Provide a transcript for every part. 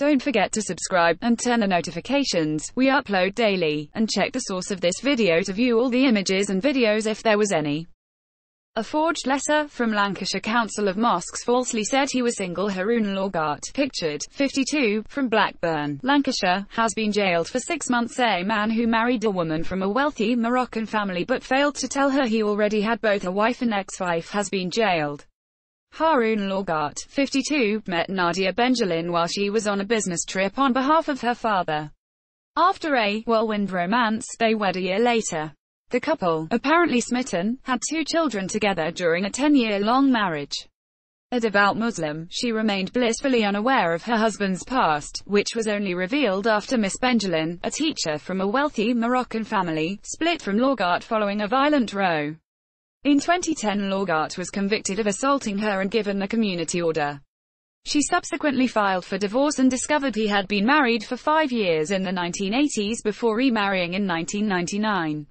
Don't forget to subscribe, and turn on notifications. We upload daily, and check the source of this video to view all the images and videos if there was any. A forged letter from Lancashire Council of Mosques falsely said he was single. Haroon Lorgat, pictured, 52, from Blackburn, Lancashire, has been jailed for 6 months. A man who married a woman from a wealthy Moroccan family but failed to tell her he already had both a wife and ex-wife has been jailed. Haroon Lorgat, 52, met Nadia Benjelloun while she was on a business trip on behalf of her father. After a whirlwind romance, they wed a year later. The couple, apparently smitten, had 2 children together during a 10-year-long marriage. A devout Muslim, she remained blissfully unaware of her husband's past, which was only revealed after Miss Benjelloun, a teacher from a wealthy Moroccan family, split from Lorgat following a violent row. In 2010, Lorgat was convicted of assaulting her and given a community order. She subsequently filed for divorce and discovered he had been married for 5 years in the 1980s before remarrying in 1999.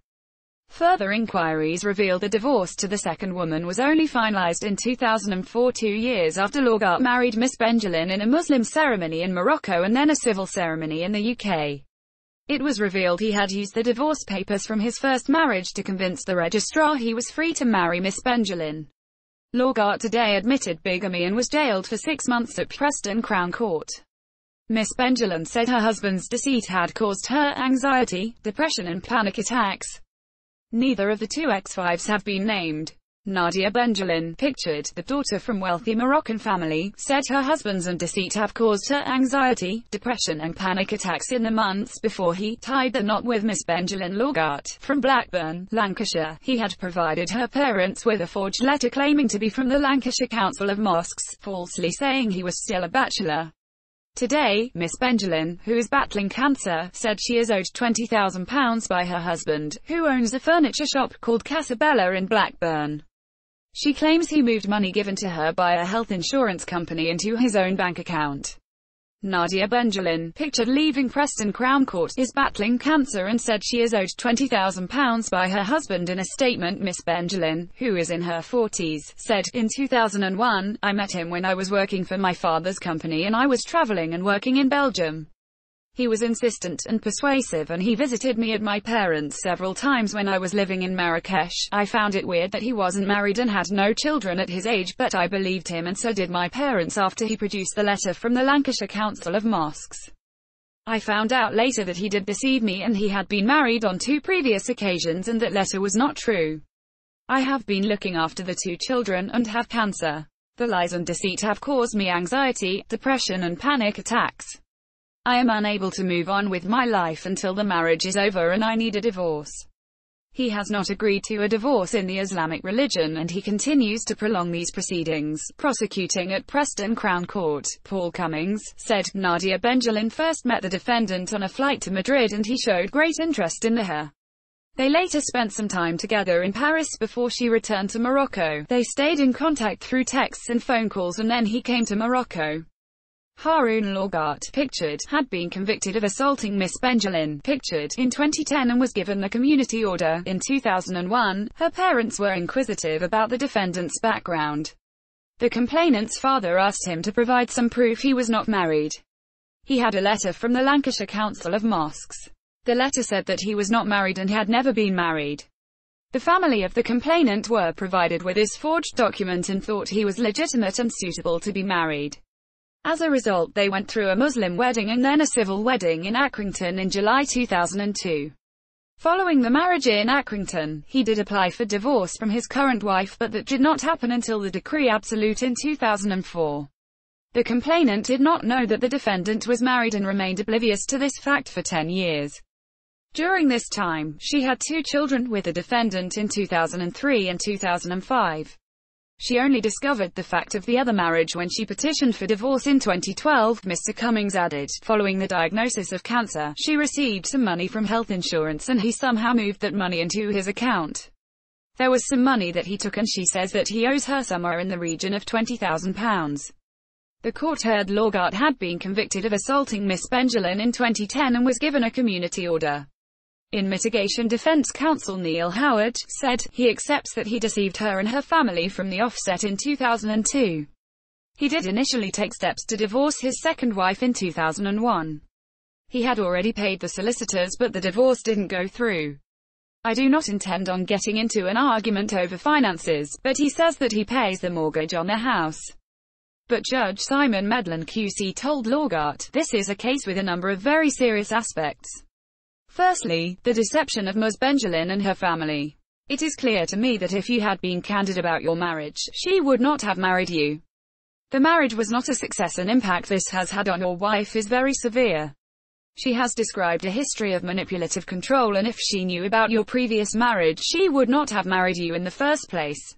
Further inquiries revealed the divorce to the second woman was only finalized in 2004, 2 years after Lorgat married Miss Benjelloun in a Muslim ceremony in Morocco and then a civil ceremony in the UK. It was revealed he had used the divorce papers from his first marriage to convince the registrar he was free to marry Miss Benjelloun. Lorgat today admitted bigamy and was jailed for 6 months at Preston Crown Court. Miss Benjelloun said her husband's deceit had caused her anxiety, depression and panic attacks. Neither of the 2 ex-wives have been named. Nadia Benjelloun, pictured, the daughter from wealthy Moroccan family, said her husband's deceit have caused her anxiety, depression and panic attacks in the months before he tied the knot with Miss Benjelloun. Lorgat, from Blackburn, Lancashire, he had provided her parents with a forged letter claiming to be from the Lancashire Council of Mosques, falsely saying he was still a bachelor. Today, Miss Benjelloun, who is battling cancer, said she is owed £20,000 by her husband, who owns a furniture shop called Casabella in Blackburn. She claims he moved money given to her by a health insurance company into his own bank account. Nadia Benjelloun, pictured leaving Preston Crown Court, is battling cancer and said she is owed £20,000 by her husband. In a statement, Miss Benjelloun, who is in her 40s, said, "In 2001, I met him when I was working for my father's company and I was traveling and working in Belgium. He was insistent and persuasive and he visited me at my parents' several times when I was living in Marrakesh. I found it weird that he wasn't married and had no children at his age, but I believed him and so did my parents after he produced the letter from the Lancashire Council of Mosques. I found out later that he did deceive me and he had been married on 2 previous occasions and that letter was not true. I have been looking after the 2 children and have cancer. The lies and deceit have caused me anxiety, depression and panic attacks. I am unable to move on with my life until the marriage is over and I need a divorce. He has not agreed to a divorce in the Islamic religion and he continues to prolong these proceedings." Prosecuting at Preston Crown Court, Paul Cummings, said, "Nadia Benjelloun first met the defendant on a flight to Madrid and he showed great interest in her. They later spent some time together in Paris before she returned to Morocco. They stayed in contact through texts and phone calls and then he came to Morocco." Haroon Lorgat, pictured, had been convicted of assaulting Miss Benjelloun, pictured, in 2010 and was given a community order. In 2001, her parents were inquisitive about the defendant's background. The complainant's father asked him to provide some proof he was not married. He had a letter from the Lancashire Council of Mosques. The letter said that he was not married and had never been married. The family of the complainant were provided with his forged document and thought he was legitimate and suitable to be married. As a result, they went through a Muslim wedding and then a civil wedding in Accrington in July 2002. Following the marriage in Accrington, he did apply for divorce from his current wife, but that did not happen until the decree absolute in 2004. The complainant did not know that the defendant was married and remained oblivious to this fact for 10 years. During this time, she had 2 children with the defendant in 2003 and 2005. She only discovered the fact of the other marriage when she petitioned for divorce in 2012, Mr. Cummings added. Following the diagnosis of cancer, she received some money from health insurance and he somehow moved that money into his account. There was some money that he took and she says that he owes her somewhere in the region of £20,000. The court heard Lorgat had been convicted of assaulting Miss Benjelloun in 2010 and was given a community order. In mitigation, defense counsel Neil Howard said he accepts that he deceived her and her family from the offset in 2002. He did initially take steps to divorce his second wife in 2001. He had already paid the solicitors, but the divorce didn't go through. "I do not intend on getting into an argument over finances, but he says that he pays the mortgage on the house." But Judge Simon Medlin QC told Lorgat, "This is a case with a number of very serious aspects. Firstly, the deception of Ms. Benjelloun and her family. It is clear to me that if you had been candid about your marriage, she would not have married you. The marriage was not a success, and impact this has had on your wife is very severe. She has described a history of manipulative control, and if she knew about your previous marriage, she would not have married you in the first place.